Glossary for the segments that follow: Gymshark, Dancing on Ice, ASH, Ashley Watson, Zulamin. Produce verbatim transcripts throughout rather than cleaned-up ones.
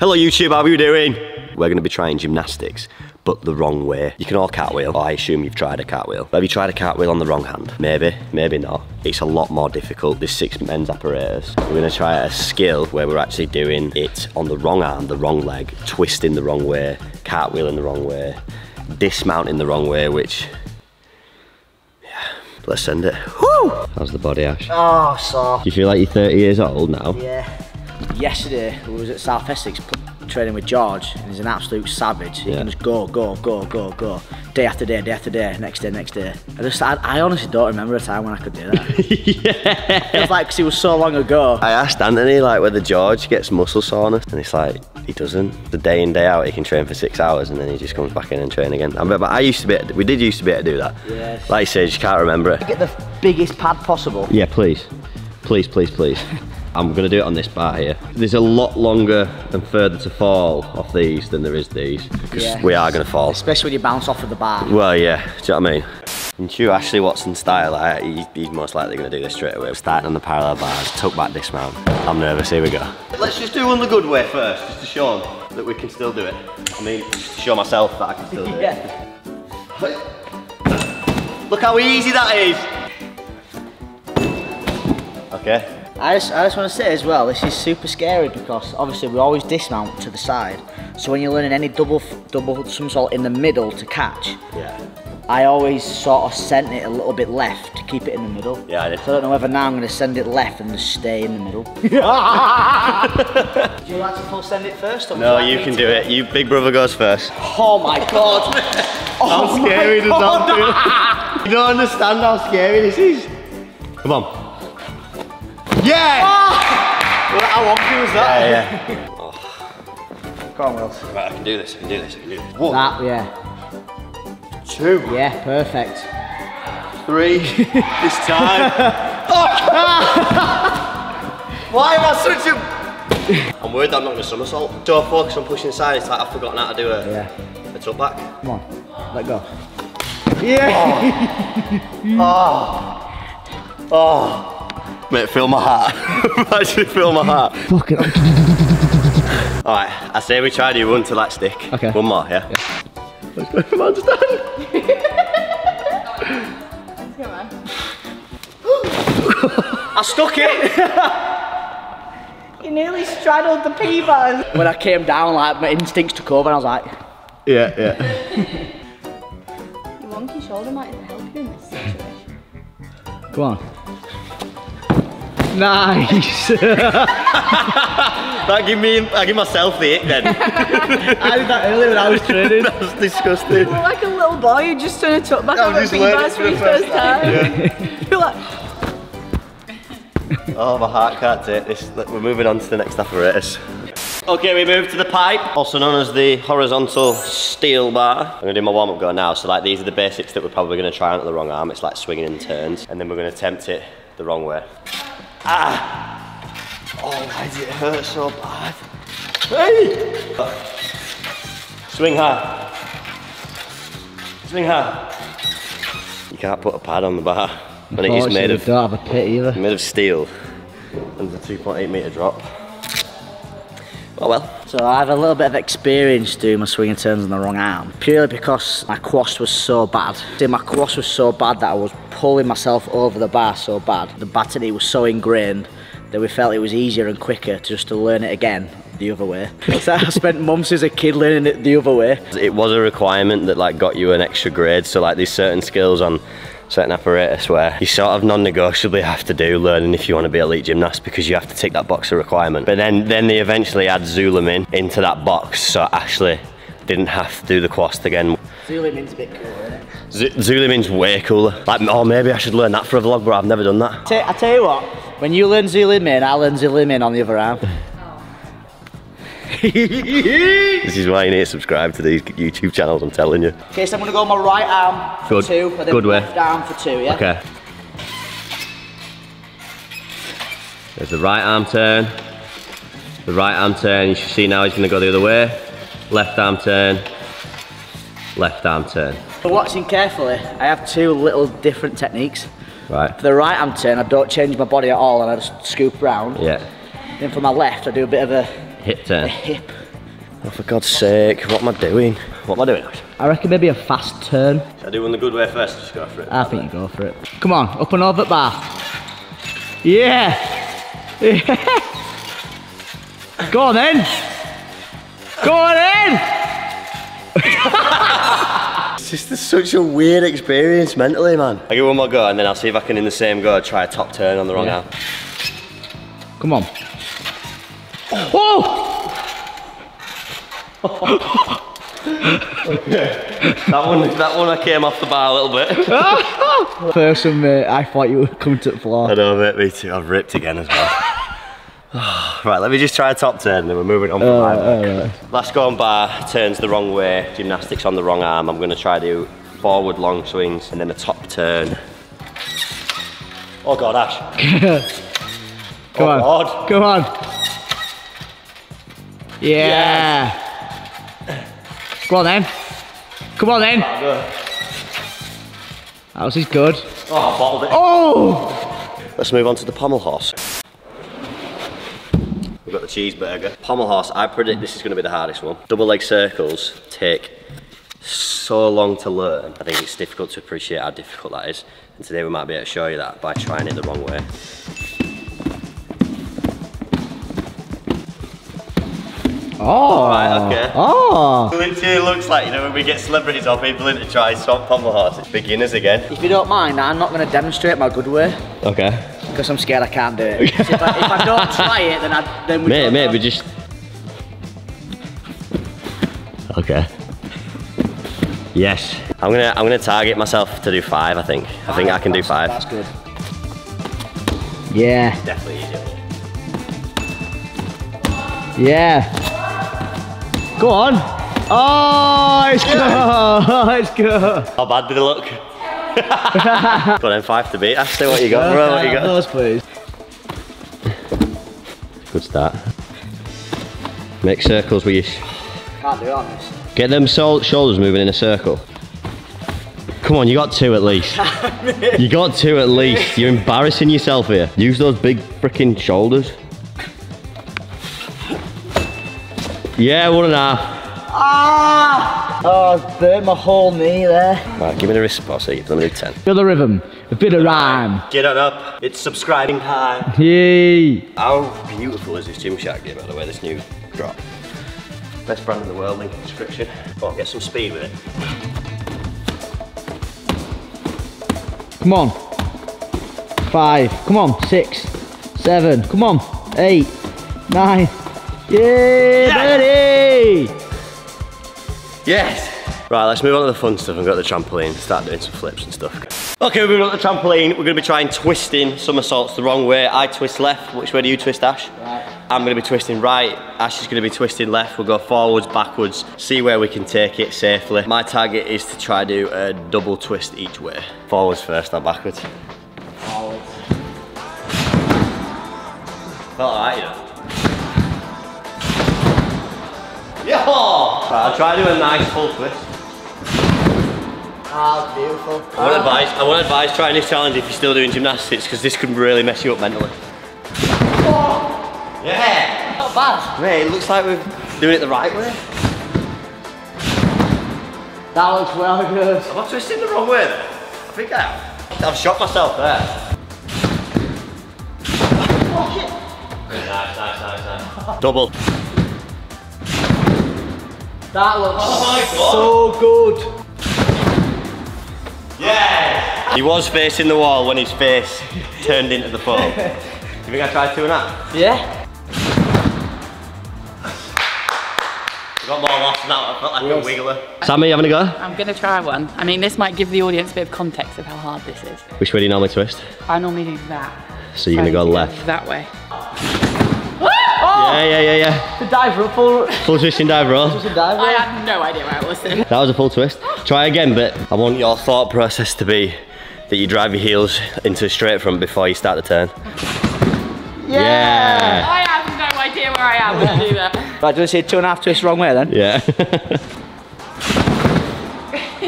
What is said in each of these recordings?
Hello YouTube, how are you doing? We're gonna be trying gymnastics, but the wrong way. You can all cartwheel, I assume you've tried a cartwheel. Have you tried a cartwheel on the wrong hand? Maybe, maybe not. It's a lot more difficult. There's six men's apparatus. We're gonna try a skill where we're actually doing it on the wrong arm, the wrong leg, twisting the wrong way, cartwheeling the wrong way, dismounting the wrong way, which, yeah, let's send it. Woo! How's the body, Ash? Oh, so. Do you feel like you're thirty years old now? Yeah. Yesterday, I was at South Essex training with George, and he's an absolute savage. He yeah. can just go, go, go, go, go. Day after day, day after day, next day, next day. I just, I, I honestly don't remember a time when I could do that. yeah. It was like, because it was so long ago. I asked Anthony, like, whether George gets muscle soreness, and it's like, he doesn't. The day in, day out, he can train for six hours, and then he just comes back in and train again. I remember, I used to be, able to, we did used to be able to do that. Yes. Like you say, you just can't remember it. Get the biggest pad possible. Yeah, please. Please, please, please. I'm gonna do it on this bar here. There's a lot longer and further to fall off these than there is these, because yeah. we are gonna fall. Especially when you bounce off of the bar. Well, yeah, do you know what I mean? In true Ashley Watson style, like, he's, he's most likely gonna do this straight away. Starting on the parallel bars, tuck back dismount. I'm nervous, here we go. Let's just do one the good way first, just to show them that we can still do it. I mean, just to show myself that I can still do yeah. it. Look how easy that is. Okay. I just, I just want to say as well, this is super scary because obviously we always dismount to the side. So when you're learning any double double somersault in the middle to catch, yeah. I always sort of sent it a little bit left to keep it in the middle. Yeah, I did. So I don't know whether now I'm going to send it left and just stay in the middle. Do you like to full send it first? Or no, you can do it. it. You big brother goes first. Oh my God. oh how scary does that feel? You don't understand how scary this is. Come on. Yeah! Oh. Well, how wonky was that? Yeah, yeah. oh. Come on, Wills. Right, I can do this, I can do this, I can do this. One. That, yeah. Two. Yeah, perfect. Three. this time. oh. Why am I such a... I'm worried that I'm not going to somersault. So I focus on pushing aside, it's like I've forgotten how to do a, yeah. a tuck back. Come on, let go. Yeah! Oh! Oh! oh. Mate, feel my heart. Actually, feel my heart. Fuck it. Alright, I say we try to do one to like stick. Okay. One more, yeah? yeah. Let's go for man to stand. Let's go, man. I stuck it. You nearly straddled the pee button. When I came down, like, my instincts took over and I was like... Yeah, yeah. Your wonky shoulder might help you in this situation. Go on. Nice! that give me, I give myself the ick then. I did that earlier when I was training. that was disgusting. You look like a little boy who just turned a tuck back on the beanbags for his first time. time. Yeah. You're like... oh, my heart can't take this. Look, we're moving on to the next apparatus. Okay, we move to the pipe, also known as the horizontal steel bar. I'm gonna do my warm-up go now, so like these are the basics that we're probably gonna try on at the wrong arm. It's like swinging and turns, and then we're gonna attempt it the wrong way. Ah! Oh, why does it hurt so bad? Hey! Swing high. Swing high. You can't put a pad on the bar. And it is made of. Don't have a pit either. Made of steel. And the two point eight metre drop. Oh well. So I have a little bit of experience doing my swing and turns on the wrong arm, purely because my cross was so bad. See, my cross was so bad that I was pulling myself over the bar so bad. The battony was so ingrained that we felt it was easier and quicker to just to learn it again the other way. So I spent months as a kid learning it the other way. It was a requirement that like got you an extra grade. So like there's certain skills on certain apparatus where you sort of non-negotiably have to do learning if you want to be elite gymnast, because you have to tick that box of requirement. But then then they eventually add Zulamin into that box, so Ashley didn't have to do the quast again. Zulamin's a bit cooler, isn't it? Z Zulamin's way cooler. Like, oh, maybe I should learn that for a vlog, but I've never done that. I tell you what, when you learn Zulamin, I learn Zulamin on the other arm. This is why you need to subscribe to these YouTube channels, I'm telling you. Okay, so I'm gonna go on my right arm for good. two, and then good left way. arm for two, yeah? Okay. There's the right arm turn. The right arm turn, you should see now he's gonna go the other way. Left arm turn. Left arm turn. But watching carefully, I have two little different techniques. Right. For the right arm turn, I don't change my body at all and I just scoop round. Yeah. Then for my left, I do a bit of a... hip turn. A hip Oh, for God's sake, what am I doing? What am I doing? I reckon maybe a fast turn. Should I do one the good way first, just go for it? I think you go for it. Come on, up and over back. Yeah! Yeah! Go on then! Go on then! It's just it's such a weird experience mentally, man. I'll give one more go and then I'll see if I can in the same go try a top turn on the wrong yeah. arm. Come on. Oh! That one, that one, I came off the bar a little bit. First one, mate, I thought you were coming to the floor. I know, mate, me too. I've ripped again as well. Right, let me just try a top turn, then we're moving on from uh, my back. Uh, Last go on bar, turns the wrong way, gymnastics on the wrong arm. I'm going to try do forward long swings and then a top turn. Oh God, Ash. Come oh on, God. Come on. Yeah. yeah! Go on then. Come on then. That was good. Oh, I bottled it. Oh! Let's move on to the pommel horse. We've got the cheeseburger. Pommel horse, I predict this is going to be the hardest one. Double leg circles take so long to learn. I think it's difficult to appreciate how difficult that is. And today we might be able to show you that by trying it the wrong way. Oh, oh, right, okay. Oh. It looks like, you know, when we get celebrities or people in to try swap pommel horses, it's beginners again. If you don't mind, I'm not going to demonstrate my good way. Okay. Because I'm scared I can't do it. if, I, if I don't try it, then I then we mate, mate, we just... Okay. Yes. I'm going to I'm gonna target myself to do five, I think. I, I think I can do five. That's good. Yeah. Definitely easier. Yeah. Go on. Oh, it's good. It's good. How bad did it look? Go on then, five to beat. Ash, say what you got, bro. What you got? Those, please. Good start. Make circles with your... Can't do it on this. Get them so shoulders moving in a circle. Come on, you got two at least. You got two at least. You're embarrassing yourself here. Use those big freaking shoulders. Yeah, one and a half. Ah! Oh, I've burnt my whole knee there. Right, give me the response. Let me do ten. Feel the rhythm, a bit of rhyme. Get on up, it's subscribing time. Yay! How beautiful is this Gymshark gear, by the way, this new drop? Best brand in the world, link in the description. Go on, get some speed with it. Come on. Five, come on, six, seven, come on, eight, nine. Yay, buddy! Yes! Right, let's move on to the fun stuff and go to the trampoline, start doing some flips and stuff. Okay, we're moving on to the trampoline. We're going to be trying twisting somersaults the wrong way. I twist left. Which way do you twist, Ash? Right. I'm going to be twisting right. Ash is going to be twisting left. We'll go forwards, backwards, see where we can take it safely. My target is to try to do a double twist each way. Forwards first, not backwards. Forwards. Felt alright, you know. Yeah. Right, I'll try to do a nice full twist. Ah, beautiful. I want advice, I want advice trying this challenge if you're still doing gymnastics, because this can really mess you up mentally. Oh. Yeah! Not bad. Mate, it looks like we're doing it the right way. That looks well good. Am I twisting the wrong way? I think I have. I've shot myself there. Oh, shit. Very nice, nice, nice, nice. Double. That looks oh so good. Yeah! He was facing the wall when his face turned into the foam. Do you think I tried two and a half? Yeah. I got more lost than that. I felt like yes. a wiggler. Sammy, you having a go? I'm going to try one. I mean, this might give the audience a bit of context of how hard this is. Which way do you normally twist? I normally do that. So you're so going to go left? That way. Oh! Yeah, yeah, yeah, yeah. The dive roll, full... Full twist and dive roll. dive roll. I had no idea where I was in. That was a full twist. Try again, but I want your thought process to be that you drive your heels into straight front before you start the turn. Yeah! yeah. I have no idea where I am when I do that. Right, do you want to see a two and a half twist wrong way then? Yeah.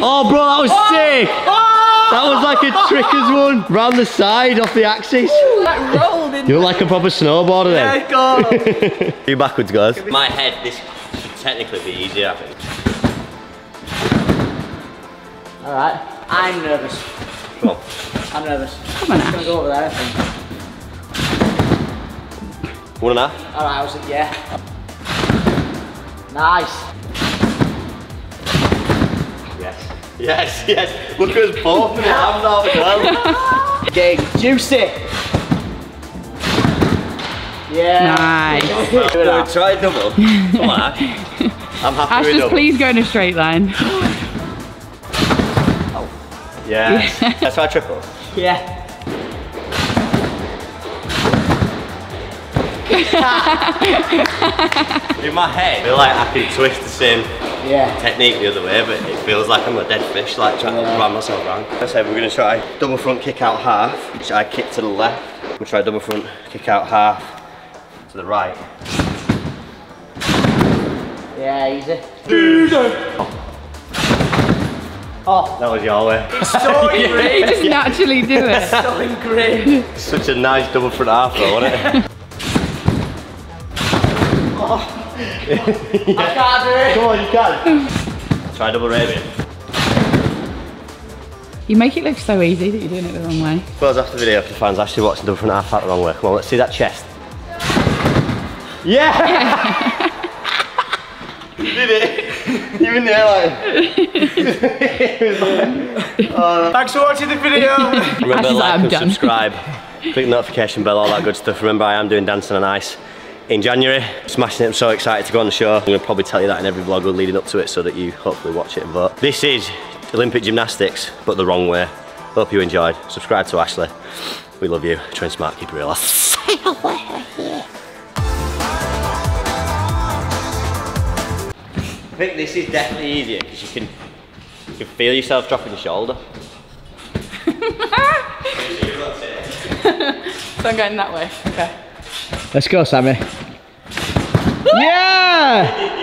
Oh, bro, that was oh! sick! Oh! That was like a tricker's one, round the side, off the axis. Ooh, that rolled in. You look like a proper snowboarder then. Yeah, go. You backwards, guys. My head, this technically be easier, I think. All right, I'm nervous. Come on. I'm nervous. Come on, I'm gonna go over there, I think. One and a half? All right, I was like, yeah. Nice. Yes. Yes, yes. Look at us both in the hand now as well. Dig. Juicy. Yeah. Nice. Nice. Well, try a double. Come on. I'm happy Ash with just double. Please go in a straight line. Oh. Yes. Yeah. Let's try a triple. Yeah. In my head, I feel like I can twist the same yeah. technique the other way, but it feels like I'm a dead fish, like trying yeah. to run myself around. I said we're going to try double front kick out half, which I kick to the left. We'll try double front kick out half to the right. Yeah, easy. Oh, oh. That was your way. It's so ingrained. You just naturally do it. It's so ingrained. Such a nice double front half though, wasn't it? Oh. Yeah. I can't do it. Come on, you can. Try double Arabian. You make it look so easy that you're doing it the wrong way. Well, after the video, for fans actually watching double front half out the wrong way. Come on, let's see that chest. Yeah! Yeah. You did it. You in the airline. Like, oh. Thanks for watching the video. Remember, like and done. subscribe. Click the notification bell, all that good stuff. Remember, I am doing Dancing on Ice in January. Smashing it, I'm so excited to go on the show. I'm gonna probably tell you that in every vlog leading up to it so that you hopefully watch it and vote. This is Olympic gymnastics, but the wrong way. Hope you enjoyed. Subscribe to Ashley. We love you. Train smart, kid real. I think this is definitely easier because you can, you can feel yourself dropping your shoulder. So I'm going that way, okay. Let's go, Sammy. Yeah!